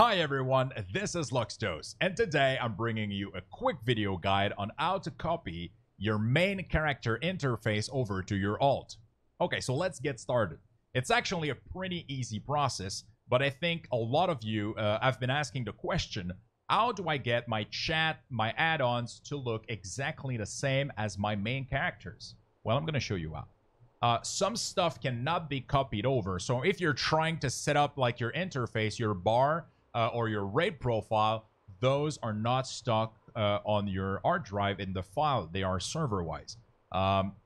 Hi everyone, this is Luxthos, and today I'm bringing you a quick video guide on how to copy your main character interface over to your alt. Okay, so let's get started. It's actually a pretty easy process, but I think a lot of you have been asking the question, how do I get my chat, my add-ons to look exactly the same as my main characters? Well, I'm gonna show you how. Some stuff cannot be copied over. So if you're trying to set up like your interface, your bar or your raid profile, those are not stuck on your hard drive in the file. They are server-wise.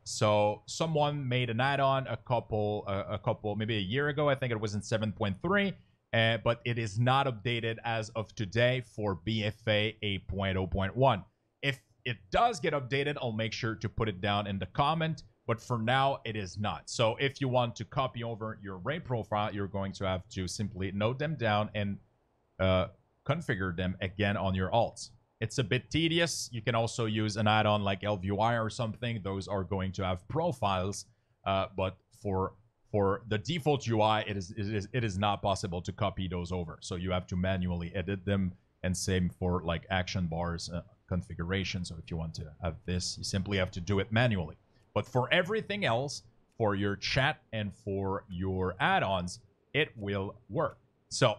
So someone made an add-on a couple, maybe a year ago. I think it was in 7.3, but it is not updated as of today for BFA 8.0.1. If it does get updated, I'll make sure to put it down in the comment. But for now, it is not. So if you want to copy over your raid profile, you're going to have to simply note them down and configure them again on your alts. It's a bit tedious. You can also use an add-on like LVUI or something. Those are going to have profiles, but for the default UI, it is not possible to copy those over. So you have to manually edit them, and same for like action bars configuration. So if you want to have this, you simply have to do it manually. But for everything else, for your chat and for your add-ons, it will work. So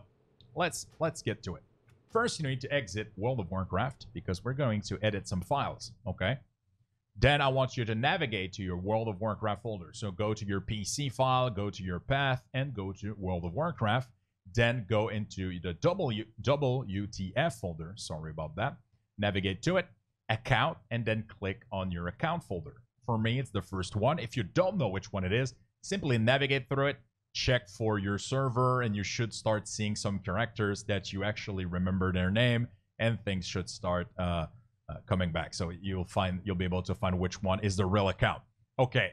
let's get to it. First, you need to exit World of Warcraft because we're going to edit some files, okay? Then I want you to navigate to your World of Warcraft folder. So go to your PC file, go to your path, and go to World of Warcraft. Then go into the WTF folder. Sorry about that. Navigate to it, account, and then click on your account folder. For me, it's the first one. If you don't know which one it is, simply navigate through it, check for your server, and you should start seeing some characters that you actually remember their name, and things should start coming back. So you'll be able to find which one is the real account. Okay,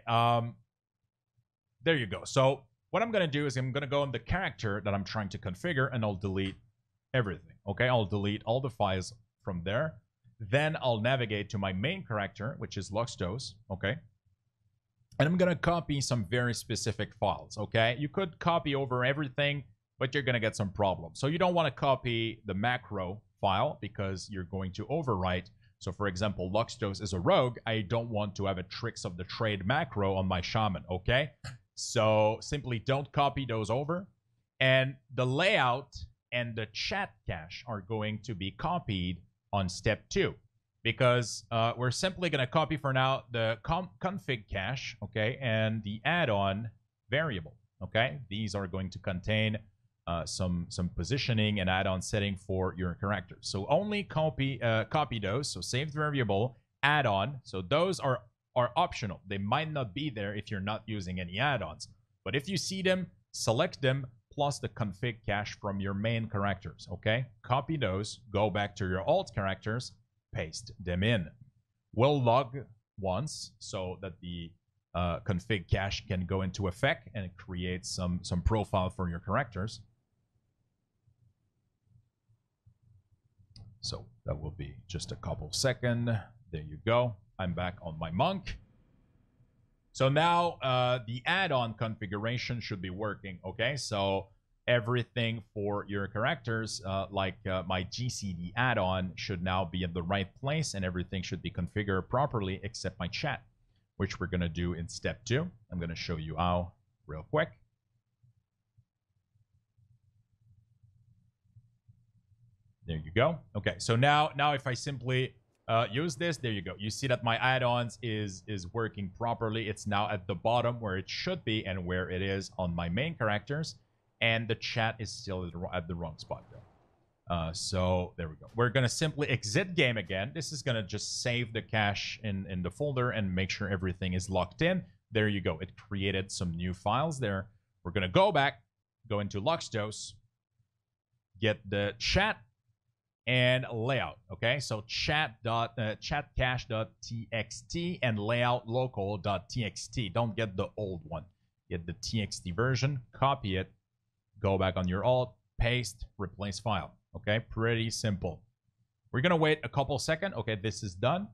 there you go. So what I'm gonna do is I'm gonna go on the character that I'm trying to configure, and I'll delete everything. Okay, I'll delete all the files from there. Then I'll navigate to my main character, which is Luxthos, okay? And I'm gonna copy some very specific files, okay? You could copy over everything, but you're gonna get some problems. So you don't wanna copy the macro file because you're going to overwrite. So for example, Luxthos is a rogue. I don't want to have a Tricks of the Trade macro on my shaman, okay? So simply don't copy those over. And the layout and the chat cache are going to be copied on step two, because we're simply going to copy for now the config cache, okay, and the add-on variable, okay? These are going to contain some positioning and add-on setting for your character. So only copy those, so saved variable, add-on, so those are optional. They might not be there if you're not using any add-ons, but if you see them, select them, plus the config cache from your main characters, okay? Copy those, go back to your alt characters, paste them in. We'll log once so that the config cache can go into effect and create some profile for your characters. So that will be just a couple seconds. There you go. I'm back on my monk. So now the add-on configuration should be working, okay? So everything for your characters, like my GCD add-on, should now be in the right place, and everything should be configured properly except my chat, which we're gonna do in step two. I'm gonna show you how real quick. There you go. Okay, so now if I simply use this, there you go. You see that my add-ons is working properly. It's now at the bottom where it should be and where it is on my main characters, and the chat is still at the wrong spot though. So there we go. We're gonna simply exit game again. This is gonna just save the cache in the folder and make sure everything is locked in. There you go. It created some new files there. We're gonna go back, go into Luxthos, get the chat and layout, okay? So chat cache.txt and layout local.txt. Don't get the old one, get the txt version, copy it, go back on your alt, paste, replace file, okay? Pretty simple. We're gonna wait a couple seconds. Okay, this is done.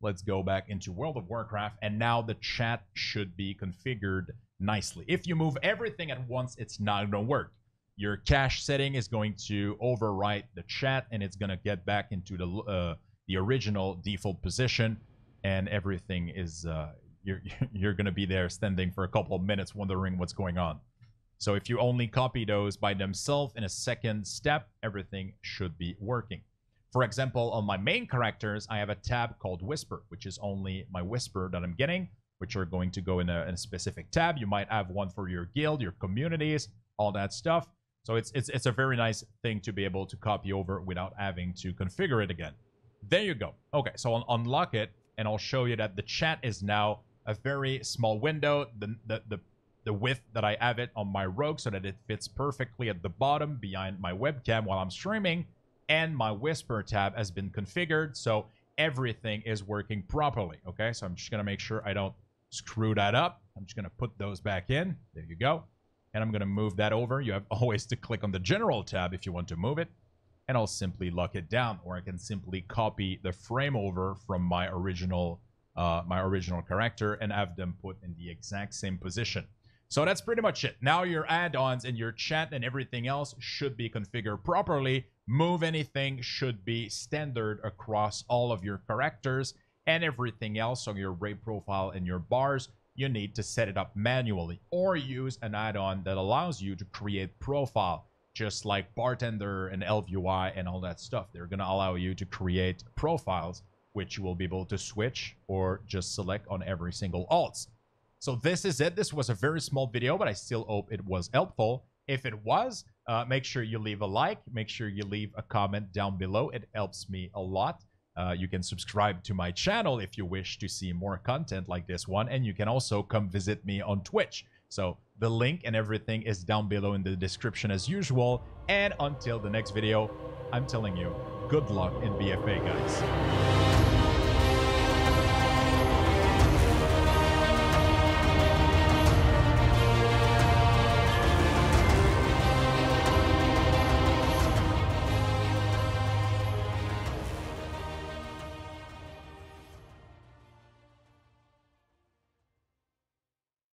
Let's go back into World of Warcraft, and now the chat should be configured nicely. If you move everything at once, it's not gonna work. your cache setting is going to overwrite the chat, and it's going to get back into the original default position, and everything is you're going to be there standing for a couple of minutes wondering what's going on. So if you only copy those by themselves in a second step, everything should be working. For example, on my main characters, I have a tab called Whisper, which is only my Whisper that I'm getting, which are going to go in a specific tab. You might have one for your guild, your communities, all that stuff. So it's a very nice thing to be able to copy over without having to configure it again. There you go. Okay, so I'll unlock it, and I'll show you that the chat is now a very small window. The width that I have it on my Rogue so that it fits perfectly at the bottom behind my webcam while I'm streaming, and my Whisper tab has been configured, so everything is working properly. Okay, so I'm just gonna make sure I don't screw that up. I'm just gonna put those back in. There you go. And I'm gonna move that over. You have always to click on the general tab if you want to move it, and I'll simply lock it down, or I can simply copy the frame over from my original character and have them put in the exact same position. So that's pretty much it. Now your add-ons and your chat and everything else should be configured properly. Move anything should be standard across all of your characters and everything else on your raid profile and your bars. You need to set it up manually or use an add-on that allows you to create profile, just like Bartender and LVUI and all that stuff. They're going to allow you to create profiles, which you will be able to switch or just select on every single alt. So this is it. This was a very small video, but I still hope it was helpful. If it was, make sure you leave a like. Make sure you leave a comment down below. It helps me a lot. You can subscribe to my channel if you wish to see more content like this one. And you can also come visit me on Twitch. So the link and everything is down below in the description as usual. And until the next video, I'm telling you, good luck in BFA, guys.